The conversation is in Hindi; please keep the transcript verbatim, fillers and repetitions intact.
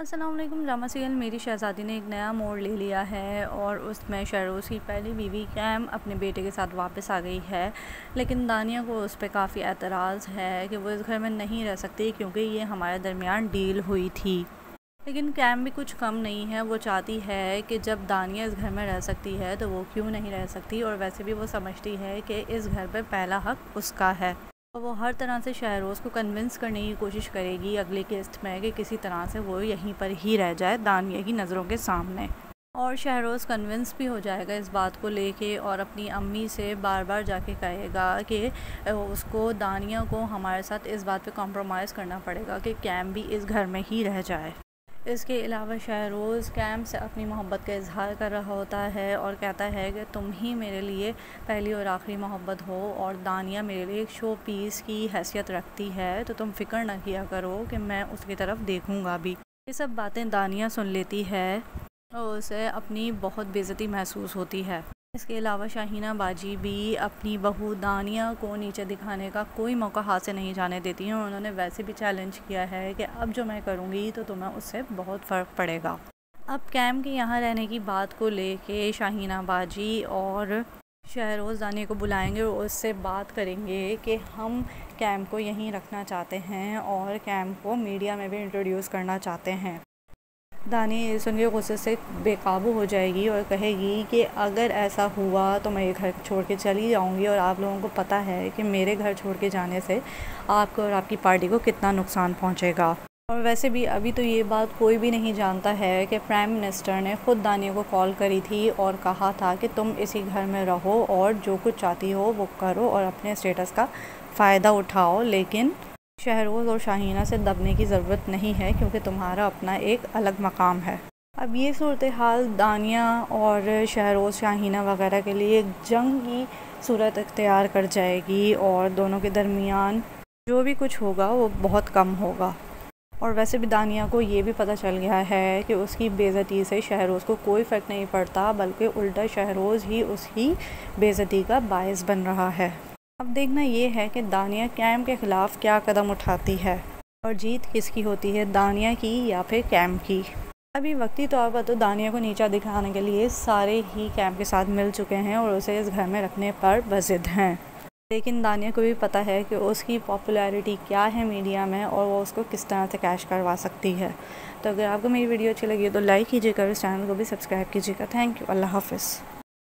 अस्सलामुअलैकुम। ड्रामा सीरियल मेरी शहज़ादी ने एक नया मोड़ ले लिया है और उसमें शहरोज़ की पहली बीवी कैम अपने बेटे के साथ वापस आ गई है, लेकिन दानिया को उस पर काफ़ी एतराज़ है कि वो इस घर में नहीं रह सकती क्योंकि ये हमारे दरमियान डील हुई थी। लेकिन कैम भी कुछ कम नहीं है, वो चाहती है कि जब दानिया इस घर में रह सकती है तो वो क्यों नहीं रह सकती, और वैसे भी वो समझती है कि इस घर पर पहला हक उसका है। वो हर तरह से शहरोज़ को कन्विंस करने की कोशिश करेगी अगली किस्त में कि किसी तरह से वो यहीं पर ही रह जाए दानिया की नज़रों के सामने, और शहरोज़ कन्विंस भी हो जाएगा इस बात को लेके और अपनी अम्मी से बार बार जाके कहेगा कि उसको दानिया को हमारे साथ इस बात पे कॉम्प्रोमाइज़ करना पड़ेगा कि कैम भी इस घर में ही रह जाए। इसके अलावा शहरोज़ कैम से अपनी मोहब्बत का इजहार कर रहा होता है और कहता है कि तुम ही मेरे लिए पहली और आखिरी मोहब्बत हो और दानिया मेरे लिए एक शो पीस की हैसियत रखती है, तो तुम फ़िक्र ना किया करो कि मैं उसकी तरफ देखूंगा भी। ये सब बातें दानिया सुन लेती है और उसे अपनी बहुत बेइज्जती महसूस होती है। इसके अलावा शाहीना बाजी भी अपनी बहू दानिया को नीचे दिखाने का कोई मौका हाथ से नहीं जाने देती हैं। उन्होंने वैसे भी चैलेंज किया है कि अब जो मैं करूँगी तो तुम्हें उससे बहुत फ़र्क पड़ेगा। अब कैम के यहाँ रहने की बात को लेके शाहीना बाजी और शहरोज़ दानिया को बुलाएंगे और उससे बात करेंगे कि हम कैम को यहीं रखना चाहते हैं और कैम को मीडिया में भी इंट्रोड्यूस करना चाहते हैं। दानिया सुन के गुस्से से बेकाबू हो जाएगी और कहेगी कि अगर ऐसा हुआ तो मैं ये घर छोड़ के चली जाऊंगी, और आप लोगों को पता है कि मेरे घर छोड़ के जाने से आपको और आपकी पार्टी को कितना नुकसान पहुंचेगा। और वैसे भी अभी तो ये बात कोई भी नहीं जानता है कि प्राइम मिनिस्टर ने ख़ुद दानिया को कॉल करी थी और कहा था कि तुम इसी घर में रहो और जो कुछ चाहती हो वो करो और अपने स्टेटस का फ़ायदा उठाओ, लेकिन शहरोज़ और शाहीना से दबने की ज़रूरत नहीं है क्योंकि तुम्हारा अपना एक अलग मकाम है। अब ये सूरत हाल दानिया और शहरोज़ शाहीना वगैरह के लिए एक जंग की सूरत इख्तियार कर जाएगी और दोनों के दरमियान जो भी कुछ होगा वो बहुत कम होगा। और वैसे भी दानिया को ये भी पता चल गया है कि उसकी बेइज्जती से शहरोज़ को कोई फ़र्क नहीं पड़ता, बल्कि उल्टा शहरोज़ ही उसकी बेइज्जती का बायस बन रहा है। अब देखना ये है कि दानिया कैम के ख़िलाफ़ क्या कदम उठाती है और जीत किसकी होती है, दानिया की या फिर कैम की। अभी वक्ती तौर पर तो दानिया को नीचा दिखाने के लिए सारे ही कैम के साथ मिल चुके हैं और उसे इस घर में रखने पर वजिद हैं, लेकिन दानिया को भी पता है कि उसकी पॉपुलैरिटी क्या है मीडिया में और वो उसको किस तरह से कैश करवा सकती है। तो अगर आपको मेरी वीडियो अच्छी लगी तो लाइक कीजिएगा और इस चैनल को भी सब्सक्राइब कीजिएगा। Thank you. अल्लाह हाफ़िज़।